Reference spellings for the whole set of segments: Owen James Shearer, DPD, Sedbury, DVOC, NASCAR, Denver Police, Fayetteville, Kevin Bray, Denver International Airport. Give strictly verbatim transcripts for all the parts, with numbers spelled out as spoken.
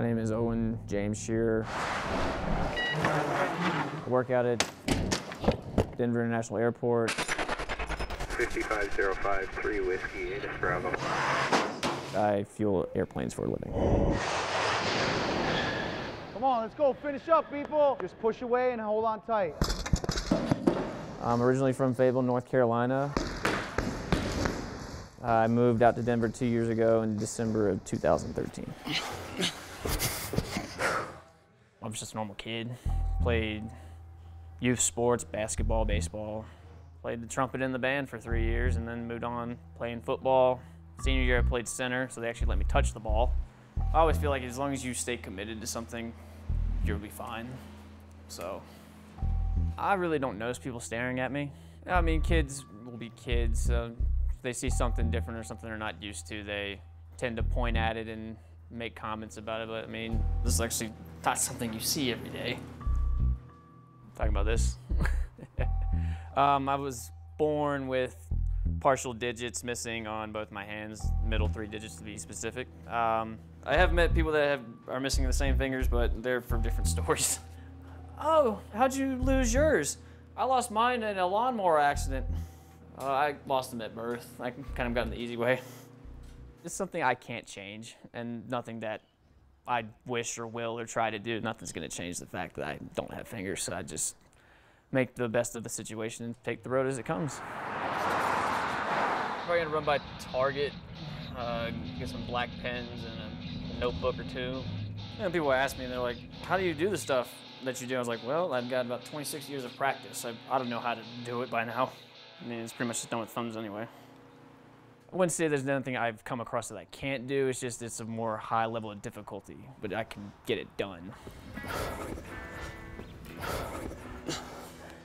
My name is Owen James Shearer. I work out at Denver International Airport. five five zero five, three Whiskey, eight Bravo. I fuel airplanes for a living. Come on, let's go, finish up, people. Just push away and hold on tight. I'm originally from Fayetteville, North Carolina. I moved out to Denver two years ago in December of two thousand thirteen. I was just a normal kid. Played youth sports, basketball, baseball. Played the trumpet in the band for three years and then moved on playing football. Senior year I played center, so they actually let me touch the ball. I always feel like as long as you stay committed to something, you'll be fine. So I really don't notice people staring at me. I mean, kids will be kids. So if they see something different or something they're not used to, they tend to point at it and make comments about it. But I mean, this is actually not something you see every day. Talking about this. um, I was born with partial digits missing on both my hands, middle three digits to be specific. Um, I have met people that have, are missing the same fingers, but they're from different stories. Oh, how'd you lose yours? I lost mine in a lawnmower accident. Uh, I lost them at birth. I kind of got in the easy way. It's something I can't change, and nothing that I wish or will or try to do. Nothing's gonna change the fact that I don't have fingers, so I just make the best of the situation and take the road as it comes. Probably gonna run by Target, uh, get some black pens and a notebook or two. You know, people ask me, and they're like, how do you do the stuff that you do? I was like, well, I've got about twenty-six years of practice. I, I don't know how to do it by now. I mean, it's pretty much just done with thumbs anyway. I wouldn't say there's nothing I've come across that I can't do. It's just it's a more high level of difficulty, but I can get it done.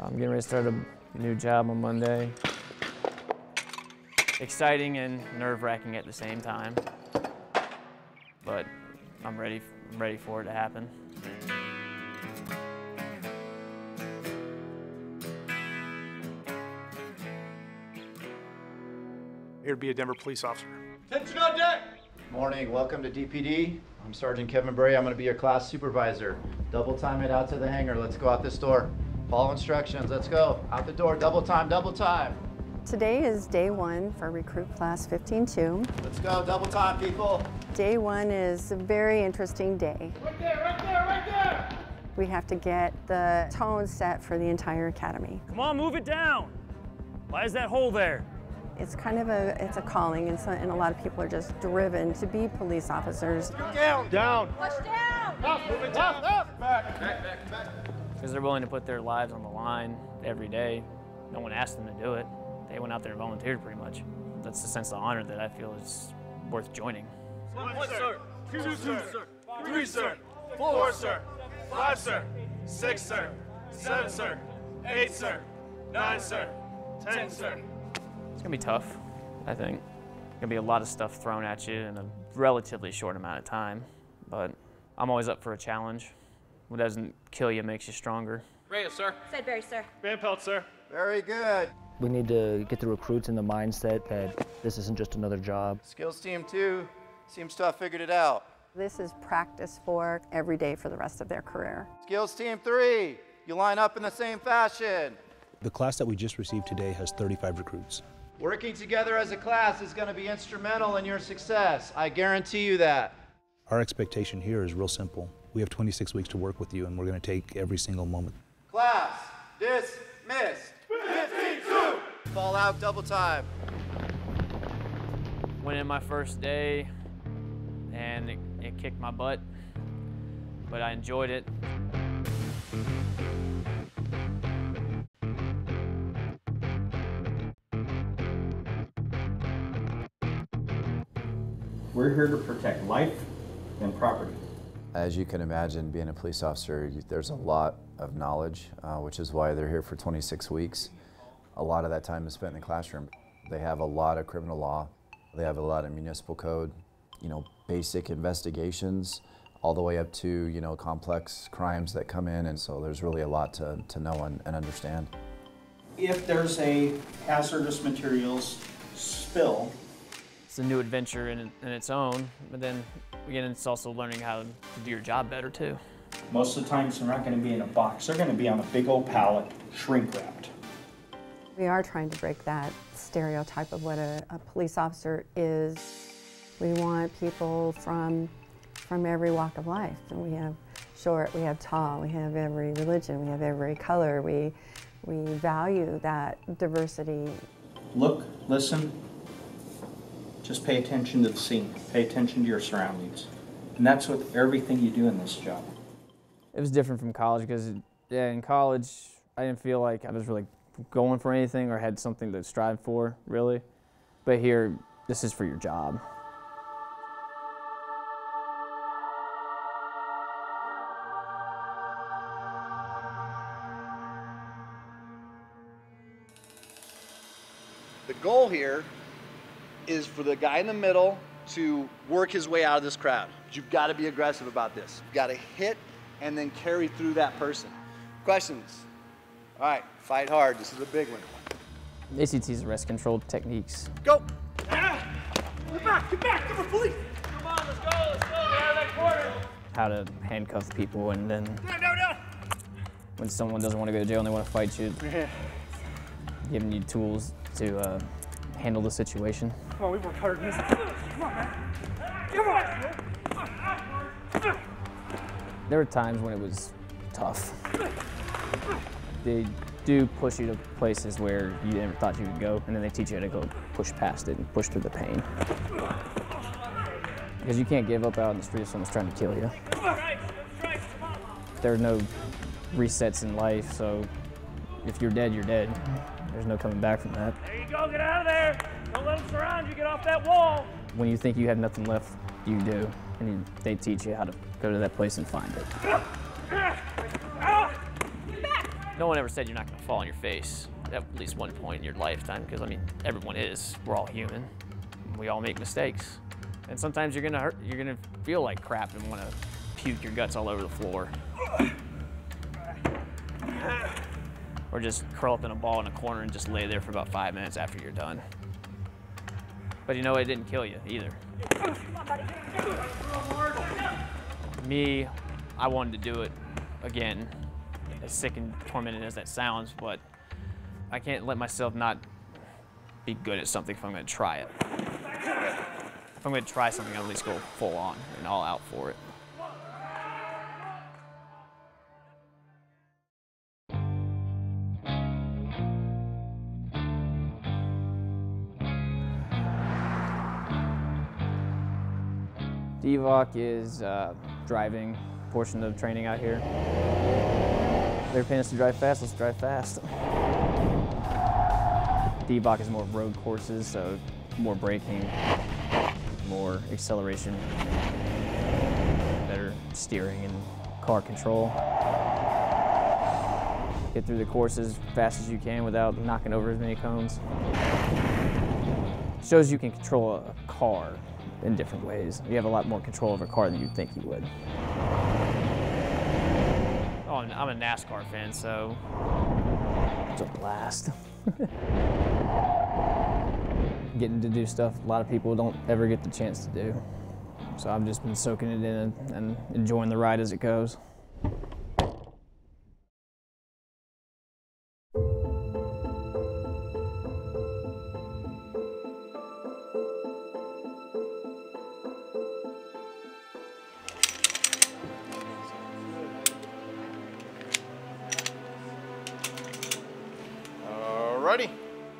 I'm getting ready to start a new job on Monday. Exciting and nerve-wracking at the same time, but I'm ready, ready for it to happen. Here to be a Denver police officer. Attention on deck! Morning, welcome to D P D. I'm Sergeant Kevin Bray. I'm gonna be your class supervisor. Double time it out to the hangar. Let's go out this door. Follow instructions, let's go. Out the door, double time, double time. Today is day one for recruit class fifteen two. Let's go, double time, people. Day one is a very interesting day. Right there, right there, right there! We have to get the tone set for the entire academy. Come on, move it down. Why is that hole there? It's kind of a, it's a calling, and, so, and a lot of people are just driven to be police officers. Down, down. Push down. Up, move it down, up. Back, back, back, back. Because they're willing to put their lives on the line every day. No one asked them to do it. They went out there and volunteered pretty much. That's the sense of honor that I feel is worth joining. One, one sir. Two, two, sir. Two, sir. Three, sir. Four, sir. Five, sir. Six, sir. Seven, sir. Eight, sir. Nine, sir. Ten, sir. It's gonna be tough, I think. There's gonna be a lot of stuff thrown at you in a relatively short amount of time, but I'm always up for a challenge. What doesn't kill you makes you stronger. Reyes, sir. Sedbury, sir. Van Pelt, sir. Very good. We need to get the recruits in the mindset that this isn't just another job. Skills team two seems to have figured it out. This is practice for every day for the rest of their career. Skills team three, you line up in the same fashion. The class that we just received today has thirty-five recruits. Working together as a class is going to be instrumental in your success. I guarantee you that. Our expectation here is real simple. We have twenty-six weeks to work with you, and we're going to take every single moment. Class dismissed. fifteen two. Fall out, double time. Went in my first day, and it, it kicked my butt, but I enjoyed it. We're here to protect life and property. As you can imagine, being a police officer, you, there's a lot of knowledge, uh, which is why they're here for twenty-six weeks. A lot of that time is spent in the classroom. They have a lot of criminal law. They have a lot of municipal code, you know, basic investigations, all the way up to, you know, complex crimes that come in. And so there's really a lot to, to know and, and understand. If there's a hazardous materials spill, it's a new adventure in, in its own, but then again, it's also learning how to do your job better too. Most of the times they're not going to be in a box, they're going to be on a big old pallet, shrink wrapped. We are trying to break that stereotype of what a, a police officer is. We want people from, from every walk of life, and we have short, we have tall, we have every religion, we have every color, we, we value that diversity. Look, listen, just pay attention to the scene, pay attention to your surroundings. And that's with everything you do in this job. It was different from college because yeah, in college I didn't feel like I was really going for anything or had something to strive for, really. But here, this is for your job. The goal here is for the guy in the middle to work his way out of this crowd. You've got to be aggressive about this. You've got to hit and then carry through that person. Questions? All right, fight hard. This is a big one. A C T's arrest control techniques. Go! Ah! Get back! Get back! Denver Police! Come on, let's go! Let's go! Get out of that corner! How to handcuff people and then... No, no, no! When someone doesn't want to go to jail and they want to fight you, giving you tools to uh, handle the situation. Come on, we worked hard on this. Come on, man. Come on! There were times when it was tough. They do push you to places where you never thought you would go, and then they teach you how to go push past it and push through the pain. Because you can't give up out in the street if someone's trying to kill you. There are no resets in life, so if you're dead, you're dead. There's no coming back from that. There you go, get out of there. Don't let them surround you, get off that wall. When you think you have nothing left, you do. And you, they teach you how to go to that place and find it. No one ever said you're not gonna fall on your face at least one point in your lifetime, because I mean, everyone is, we're all human. We all make mistakes. And sometimes you're gonna hurt, you're gonna feel like crap and wanna puke your guts all over the floor. Or just curl up in a ball in a corner and just lay there for about five minutes after you're done. But you know, it didn't kill you either. Me, I wanted to do it again, as sick and tormented as that sounds, but I can't let myself not be good at something if I'm gonna try it. If I'm gonna try something, I'll at least go full on and all out for it. D V O C is uh, driving portion of training out here. They're paying us to drive fast, let's drive fast. D V O C is more road courses, so more braking, more acceleration, better steering and car control. Get through the course as fast as you can without knocking over as many cones. Shows you can control a car in different ways. You have a lot more control over a car than you'd think you would. Oh, I'm a NASCAR fan, so it's a blast. Getting to do stuff a lot of people don't ever get the chance to do. So I've just been soaking it in and enjoying the ride as it goes.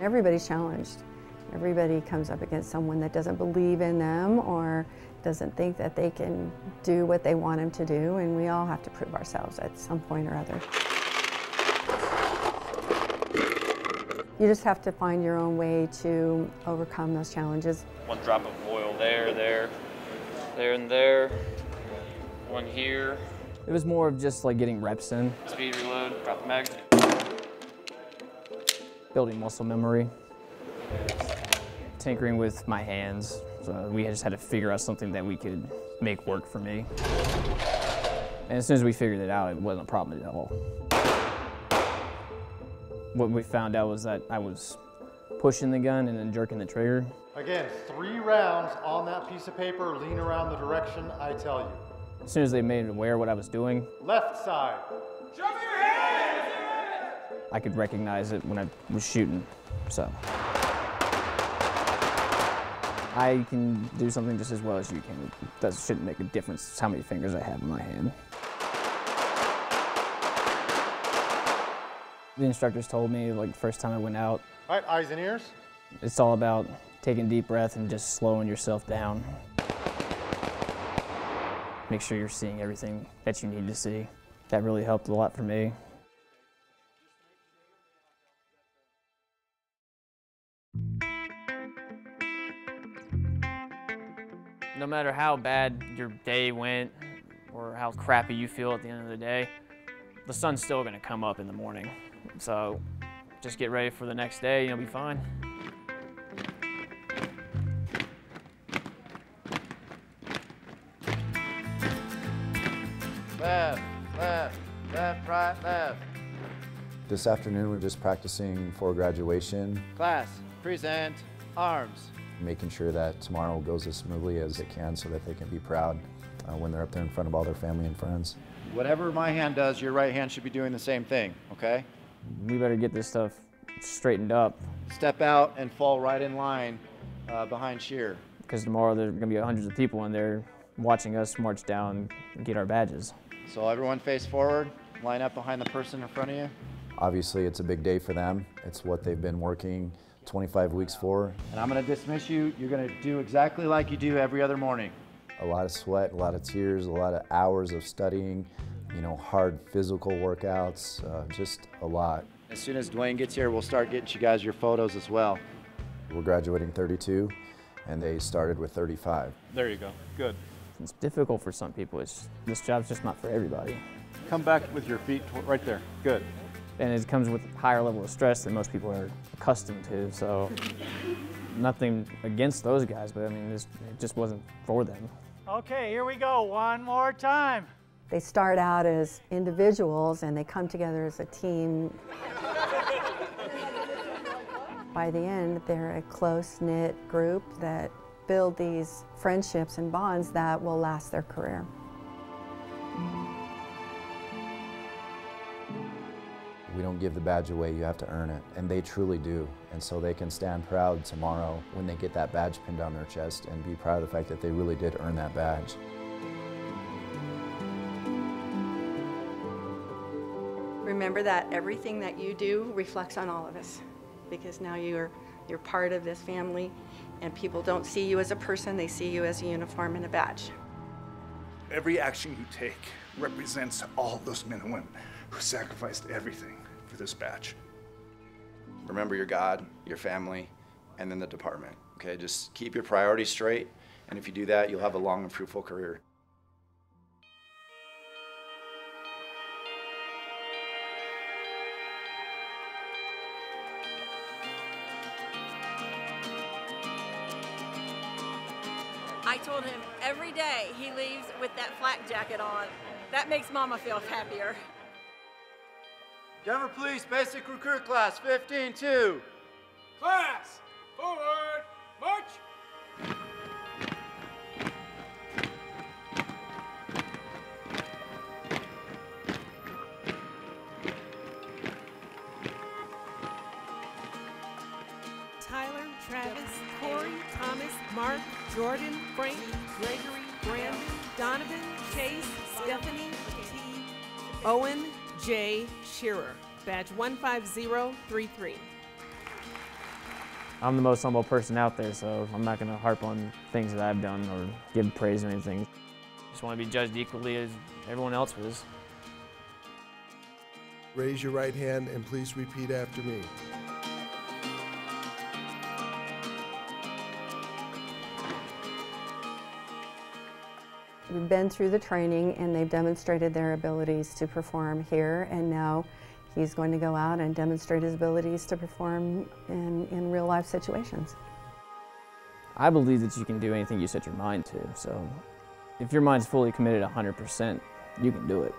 Everybody's challenged. Everybody comes up against someone that doesn't believe in them or doesn't think that they can do what they want them to do, and we all have to prove ourselves at some point or other. You just have to find your own way to overcome those challenges. One drop of oil there, there, there and there, one here. It was more of just like getting reps in. Speed reload, drop the mag. Building muscle memory, tinkering with my hands. So we just had to figure out something that we could make work for me. And as soon as we figured it out, it wasn't a problem at all. What we found out was that I was pushing the gun and then jerking the trigger. Again, three rounds on that piece of paper, lean around the direction I tell you. As soon as they made me aware what I was doing. Left side. Jump your head! I could recognize it when I was shooting, so. I can do something just as well as you can. That shouldn't make a difference how many fingers I have in my hand. The instructors told me, like, the first time I went out. All right, eyes and ears. It's all about taking a deep breath and just slowing yourself down. Make sure you're seeing everything that you need to see. That really helped a lot for me. No matter how bad your day went or how crappy you feel at the end of the day, the sun's still gonna come up in the morning. So just get ready for the next day and you'll be fine. Left, left, left, right, left. This afternoon we're just practicing for graduation. Class, present, arms. Making sure that tomorrow goes as smoothly as it can so that they can be proud uh, when they're up there in front of all their family and friends. Whatever my hand does, your right hand should be doing the same thing, okay? We better get this stuff straightened up. Step out and fall right in line uh, behind Shearer. Because tomorrow there's going to be hundreds of people in there watching us march down and get our badges. So everyone face forward, line up behind the person in front of you. Obviously it's a big day for them. It's what they've been working twenty-five weeks for. And I'm gonna dismiss you. You're gonna do exactly like you do every other morning. A lot of sweat, a lot of tears, a lot of hours of studying, you know, hard physical workouts, uh, just a lot. As soon as Dwayne gets here, we'll start getting you guys your photos as well. We're graduating thirty-two, and they started with thirty-five. There you go, good. It's difficult for some people. It's, this job's just not for everybody. Come back with your feet right there, good. And it comes with a higher level of stress than most people are accustomed to, so nothing against those guys, but I mean, this, it just wasn't for them. Okay, here we go, one more time. They start out as individuals and they come together as a team. By the end, they're a close-knit group that build these friendships and bonds that will last their career. We don't give the badge away, you have to earn it. And they truly do. And so they can stand proud tomorrow when they get that badge pinned on their chest and be proud of the fact that they really did earn that badge. Remember that everything that you do reflects on all of us, because now you're, you're part of this family and people don't see you as a person, they see you as a uniform and a badge. Every action you take represents all those men and women who sacrificed everything for this badge. Remember your God, your family, and then the department, okay? Just keep your priorities straight, and if you do that, you'll have a long and fruitful career. I told him every day he leaves with that flak jacket on. That makes Mama feel happier. Denver Police Basic Recruit Class fifteen two. Class, forward, march. Tyler, Travis, Corey, Thomas, Mark, Jordan, Frank, Gregory, Brandon, Donovan, Chase, Stephanie, T, Owen, J. Shearer, badge one five zero three three. I'm the most humble person out there, so I'm not going to harp on things that I've done or give praise or anything. Just want to be judged equally as everyone else was. Raise your right hand and please repeat after me. We've been through the training and they've demonstrated their abilities to perform here, and now he's going to go out and demonstrate his abilities to perform in, in real life situations. I believe that you can do anything you set your mind to, so if your mind's fully committed one hundred percent, you can do it.